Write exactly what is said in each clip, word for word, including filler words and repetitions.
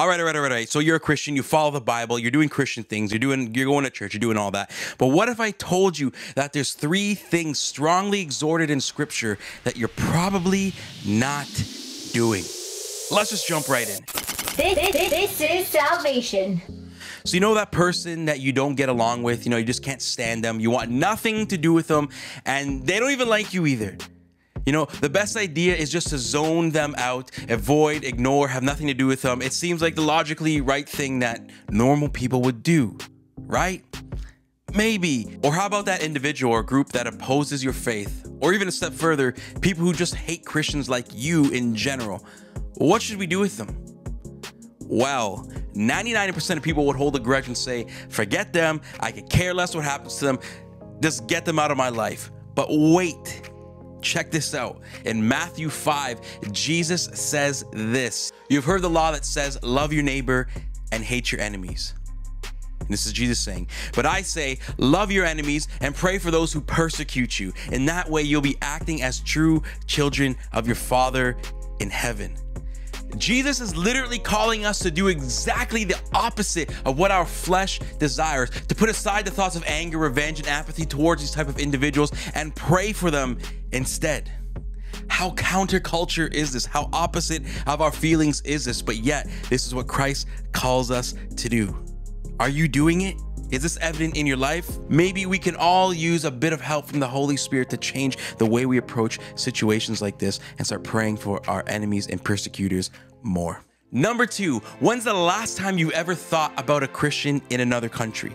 All right, all right, all right, all right. So you're a Christian, you follow the Bible, you're doing Christian things, you're doing, you're going to church, you're doing all that. But what if I told you that there's three things strongly exhorted in Scripture that you're probably not doing? Let's just jump right in. This, this, this is salvation. So you know that person that you don't get along with, you know, you just can't stand them, you want nothing to do with them, and they don't even like you either. You know, the best idea is just to zone them out, avoid, ignore, have nothing to do with them. It seems like the logically right thing that normal people would do, right? Maybe. Or how about that individual or group that opposes your faith? Or even a step further, people who just hate Christians like you in general. What should we do with them? Well, ninety-nine percent of people would hold a grudge and say, forget them, I could care less what happens to them, just get them out of my life. But wait, check this out. In Matthew five, Jesus says this. You've heard the law that says, love your neighbor and hate your enemies. And this is Jesus saying, but I say, love your enemies and pray for those who persecute you. In that way, you'll be acting as true children of your Father in heaven. Jesus is literally calling us to do exactly the opposite of what our flesh desires, to put aside the thoughts of anger, revenge, and apathy towards these type of individuals and pray for them instead. How counterculture is this? How opposite of our feelings is this? But yet, this is what Christ calls us to do. Are you doing it? Is this evident in your life? Maybe we can all use a bit of help from the Holy Spirit to change the way we approach situations like this and start praying for our enemies and persecutors more. Number two, when's the last time you ever thought about a Christian in another country?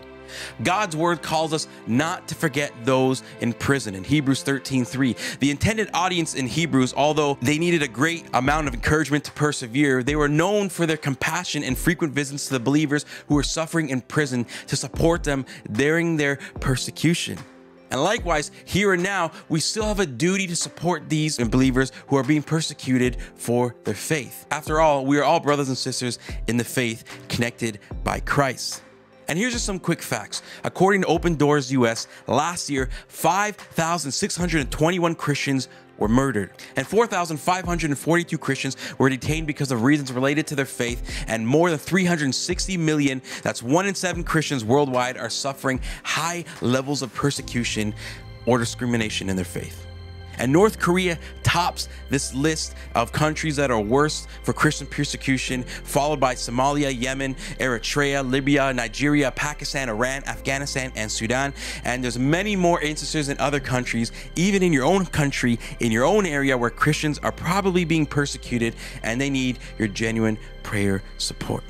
God's word calls us not to forget those in prison. In Hebrews thirteen three, the intended audience in Hebrews, although they needed a great amount of encouragement to persevere, they were known for their compassion and frequent visits to the believers who were suffering in prison to support them during their persecution. And likewise, here and now, we still have a duty to support these believers who are being persecuted for their faith. After all, we are all brothers and sisters in the faith, connected by Christ. And here's just some quick facts. According to Open Doors U S, last year, five thousand six hundred twenty-one Christians were murdered, and four thousand five hundred forty-two Christians were detained because of reasons related to their faith, and more than three hundred sixty million, that's one in seven Christians worldwide, are suffering high levels of persecution or discrimination in their faith. And North Korea tops this list of countries that are worst for Christian persecution, followed by Somalia, Yemen, Eritrea, Libya, Nigeria, Pakistan, Iran, Afghanistan, and Sudan. And there's many more instances in other countries, even in your own country, in your own area, where Christians are probably being persecuted and they need your genuine prayer support.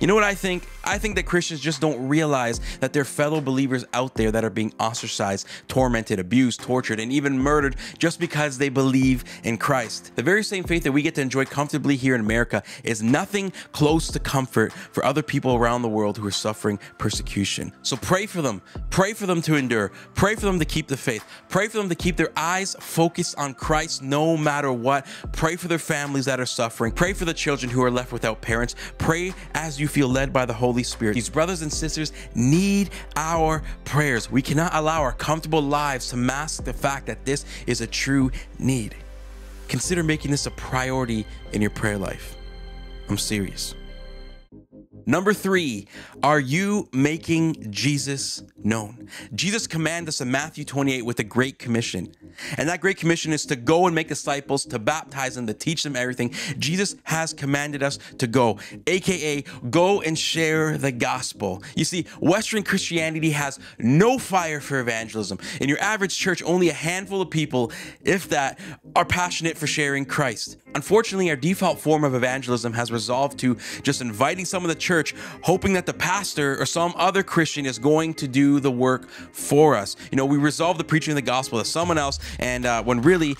You know what I think? I think that Christians just don't realize that there are fellow believers out there that are being ostracized, tormented, abused, tortured, and even murdered just because they believe in Christ. The very same faith that we get to enjoy comfortably here in America is nothing close to comfort for other people around the world who are suffering persecution. So pray for them. Pray for them to endure. Pray for them to keep the faith. Pray for them to keep their eyes focused on Christ no matter what. Pray for their families that are suffering. Pray for the children who are left without parents. Pray as you feel led by the Holy Spirit. These brothers and sisters need our prayers. We cannot allow our comfortable lives to mask the fact that this is a true need. Consider making this a priority in your prayer life. I'm serious. Number three, are you making Jesus known? Jesus commanded us in Matthew twenty-eight with a great commission. And that great commission is to go and make disciples, to baptize them, to teach them everything. Jesus has commanded us to go, A K A go and share the gospel. You see, Western Christianity has no fire for evangelism. In your average church, only a handful of people, if that, are passionate for sharing Christ. Unfortunately, our default form of evangelism has resolved to just inviting someone to church Church, hoping that the pastor or some other Christian is going to do the work for us. You know, we resolve the preaching of the gospel to someone else, and uh, when really,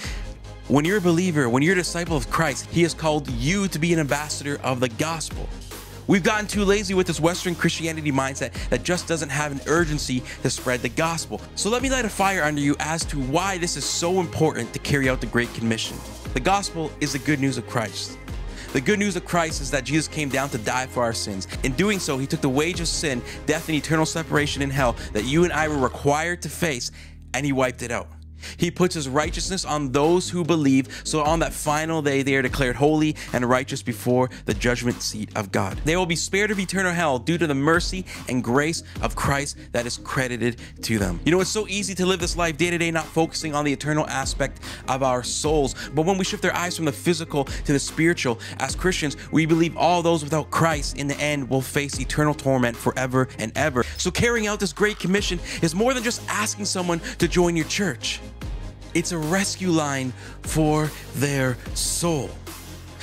when you're a believer, when you're a disciple of Christ, he has called you to be an ambassador of the gospel. We've gotten too lazy with this Western Christianity mindset that just doesn't have an urgency to spread the gospel. So let me light a fire under you as to why this is so important to carry out the Great Commission. The gospel is the good news of Christ. The good news of Christ is that Jesus came down to die for our sins. In doing so, he took the wage of sin, death, and eternal separation in hell that you and I were required to face, and he wiped it out. He puts his righteousness on those who believe, so on that final day they are declared holy and righteous before the judgment seat of God. They will be spared of eternal hell due to the mercy and grace of Christ that is credited to them. You know, it's so easy to live this life day to day, not focusing on the eternal aspect of our souls. But when we shift our eyes from the physical to the spiritual, as Christians, we believe all those without Christ in the end will face eternal torment forever and ever. So carrying out this Great Commission is more than just asking someone to join your church. It's a rescue line for their soul,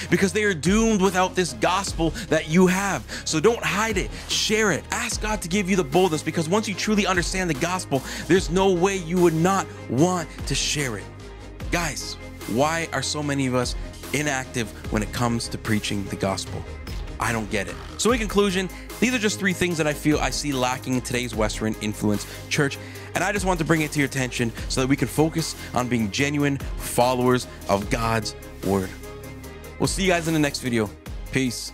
because they are doomed without this gospel that you have. So don't hide it, share it. Ask God to give you the boldness, because once you truly understand the gospel, there's no way you would not want to share it. Guys, why are so many of us inactive when it comes to preaching the gospel? I don't get it. So in conclusion, these are just three things that I feel I see lacking in today's Western influence church. And I just want to bring it to your attention so that we can focus on being genuine followers of God's word. We'll see you guys in the next video. Peace.